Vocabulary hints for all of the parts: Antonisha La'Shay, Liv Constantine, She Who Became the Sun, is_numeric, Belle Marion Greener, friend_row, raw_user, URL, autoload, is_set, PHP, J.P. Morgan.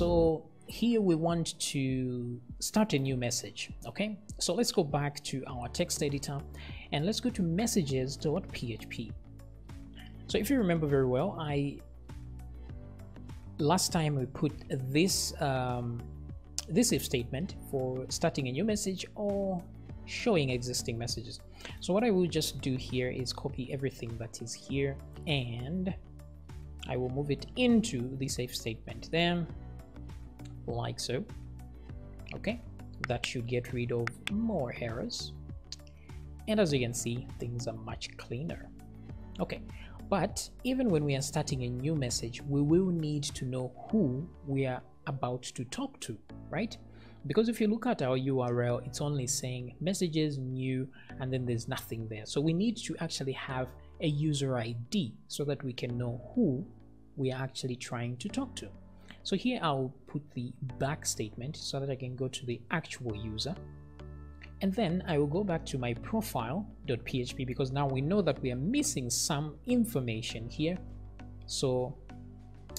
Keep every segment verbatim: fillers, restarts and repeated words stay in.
So here we want to start a new message. Okay, so let's go back to our text editor and let's go to messages dot P H P. So if you remember very well, I last time we put this um, this if statement for starting a new message or showing existing messages. So what I will just do here is copy everything that is here and I will move it into this if statement then, like so. Okay, that should get rid of more errors, and as you can see, things are much cleaner. Okay, but even when we are starting a new message, we will need to know who we are about to talk to, right? Because if you look at our U R L, it's only saying messages new and then there's nothing there. So we need to actually have a user I D so that we can know who we are actually trying to talk to. So here I'll put the back statement so that I can go to the actual user, and then I will go back to my profile dot P H P because now we know that we are missing some information here. So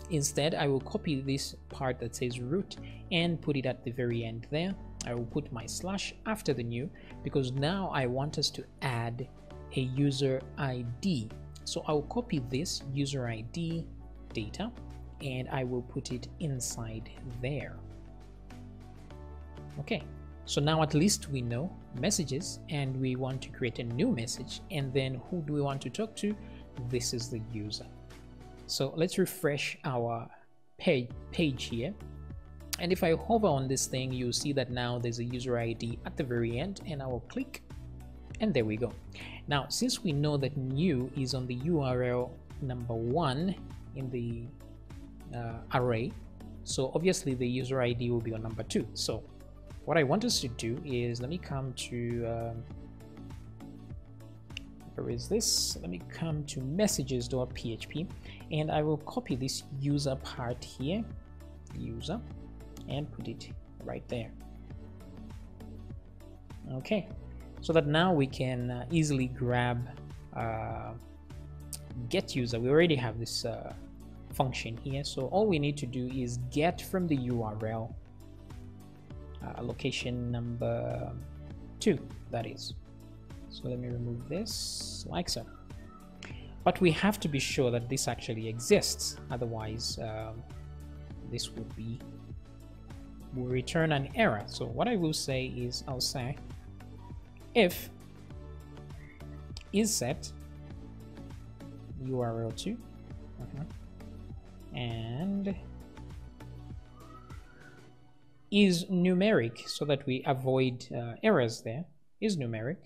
instead, I will copy this part that says root and put it at the very end there. I will put my slash after the new because now I want us to add a user I D. So I'll copy this user I D data and I will put it inside there. Okay, so now at least we know messages and we want to create a new message, and then who do we want to talk to? This is the user. So let's refresh our page, page here. And if I hover on this thing, you'll see that now there's a user I D at the very end, and I will click and there we go. Now, since we know that new is on the U R L number one in the uh, array, so obviously the user I D will be on number two. So what I want us to do is, let me come to, uh, where is this? Let me come to messages dot P H P and I will copy this user part here, user, and put it right there. Okay, so that now we can easily grab uh, get user. We already have this uh, function here, so all we need to do is get from the U R L uh, location number two, that is. So let me remove this, like so. But we have to be sure that this actually exists, otherwise um, this will be will return an error. So what I will say is, I'll say if is set U R L two, uh-huh, and is numeric, so that we avoid uh, errors there, is numeric.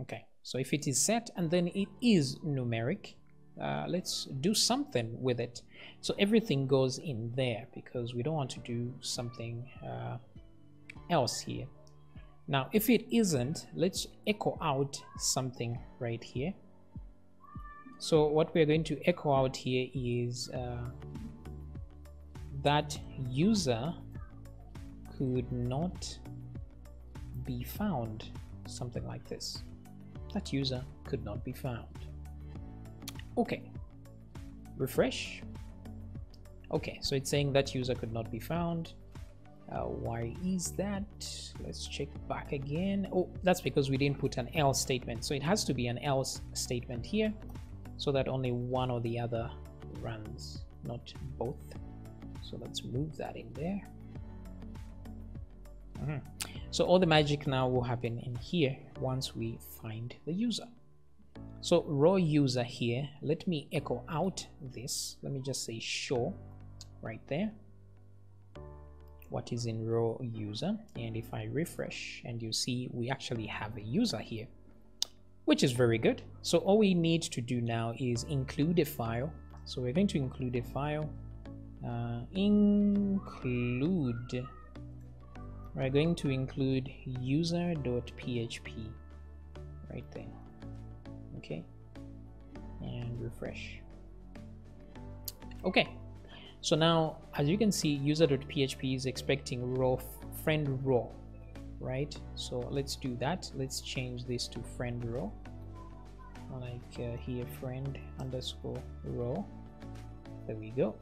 Okay, so if it is set and then it is numeric, uh, let's do something with it. So everything goes in there because we don't want to do something uh, else here. Now, if it isn't, let's echo out something right here. So what we're going to echo out here is uh, that user could not be found, something like this. That user could not be found. Okay, refresh. Okay, so it's saying that user could not be found. Uh, why is that? Let's check back again. Oh, that's because we didn't put an else statement. So it has to be an else statement here so that only one or the other runs, not both. So let's move that in there. Mm-hmm. So all the magic now will happen in here once we find the user. So raw user here, let me echo out this. Let me just say show right there what is in raw user, and if I refresh, and you see we actually have a user here, which is very good. So all we need to do now is include a file. So we're going to include a file, uh, include we're going to include user dot P H P right there. Okay, and refresh. Okay, so now as you can see, user dot P H P is expecting raw friend row, right? So let's do that. Let's change this to friend row, like uh, here, friend underscore row. There we go.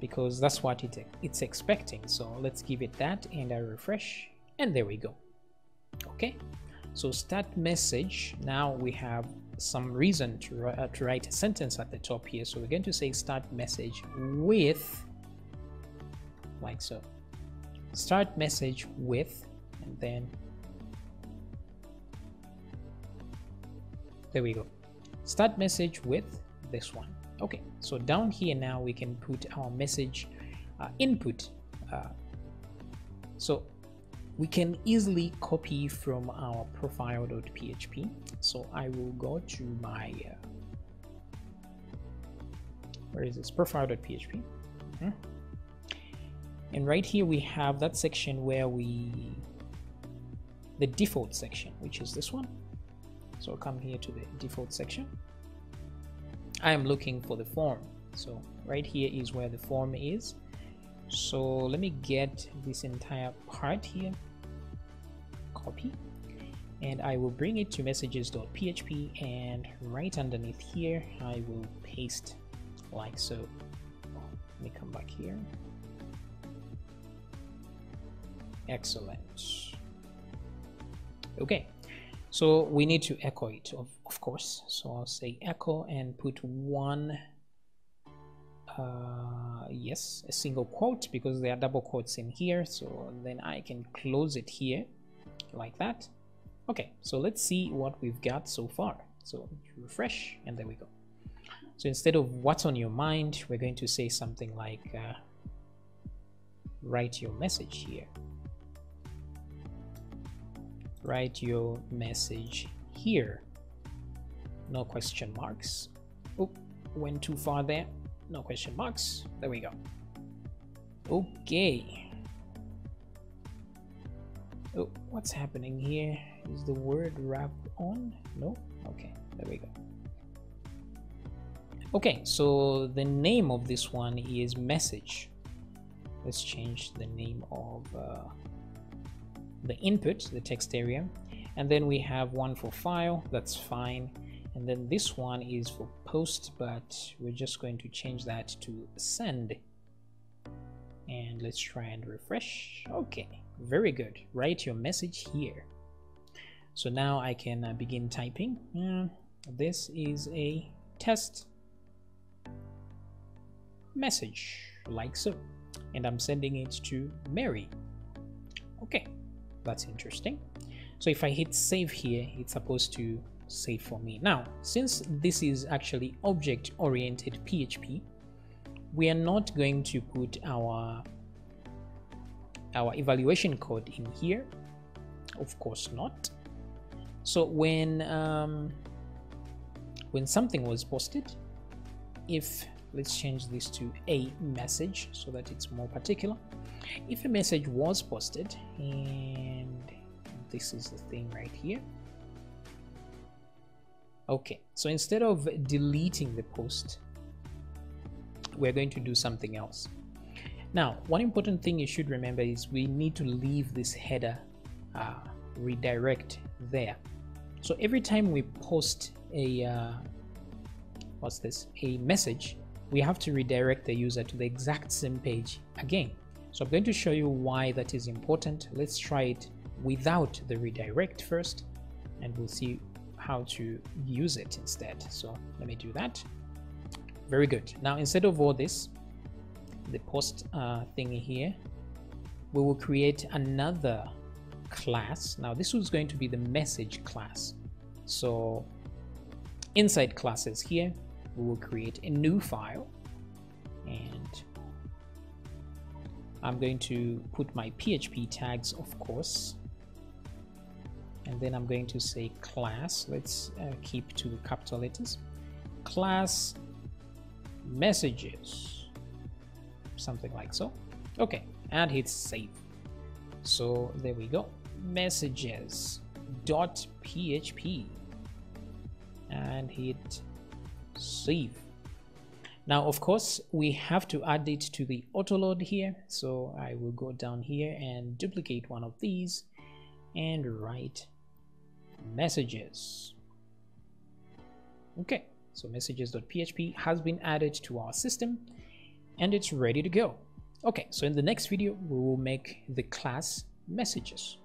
because that's what it, it's expecting. So let's give it that, and I refresh, and there we go. Okay, so start message. Now we have some reason to, uh, to write a sentence at the top here, so we're going to say start message with, like so, start message with, and then there we go, start message with this one. Okay, so down here now we can put our message uh, input, uh, so we can easily copy from our profile dot P H P. So I will go to my uh, where is this profile dot P H P, mm-hmm. And right here we have that section where we the default section, which is this one. So I'll come here to the default section. I am looking for the form, so right here is where the form is. So let me get this entire part here, copy, and I will bring it to messages dot P H P, and right underneath here I will paste like so. Let me come back here. Excellent. Okay, so we need to echo it, of, of course. So I'll say echo and put one, uh, yes, a single quote, because there are double quotes in here. So then I can close it here like that. Okay, so let's see what we've got so far. So refresh, and there we go. So instead of what's on your mind, we're going to say something like uh, write your message here. Write your message here, no question marks. Oh, went too far there, no question marks. There we go. Okay. Oh, what's happening here? Is the word wrap on? No. Okay, there we go. Okay, so the name of this one is message. Let's change the name of uh, the input, the text area, and then we have one for file, that's fine, and then this one is for post, but we're just going to change that to send, and let's try and refresh. Okay, very good. Write your message here. So now I can uh, begin typing. Mm, this is a test message, like so, and I'm sending it to Mary. Okay, that's interesting. So if I hit save here, it's supposed to save for me. Now, since this is actually object-oriented P H P, we are not going to put our our evaluation code in here, of course not. So when um, when something was posted, if let's change this to a message so that it's more particular. If a message was posted, and this is the thing right here. Okay, so instead of deleting the post, we're going to do something else. Now, one important thing you should remember is we need to leave this header uh, redirect there. So every time we post a uh, what's this a message, we have to redirect the user to the exact same page again. So I'm going to show you why that is important. Let's try it without the redirect first, and we'll see how to use it instead. So let me do that. Very good. Now, instead of all this, the post uh, thing here, we will create another class. Now, this was going to be the message class. So inside classes here, we will create a new file, and I'm going to put my P H P tags, of course, and then I'm going to say class. Let's uh, keep to the capital letters. Class messages, something like so. Okay, and hit save. So there we go. Messages dot P H P, and hit save. Now, of course, we have to add it to the autoload here. So I will go down here and duplicate one of these and write messages. Okay, so messages dot P H P has been added to our system. and it's ready to go. Okay, so in the next video we will make the class messages.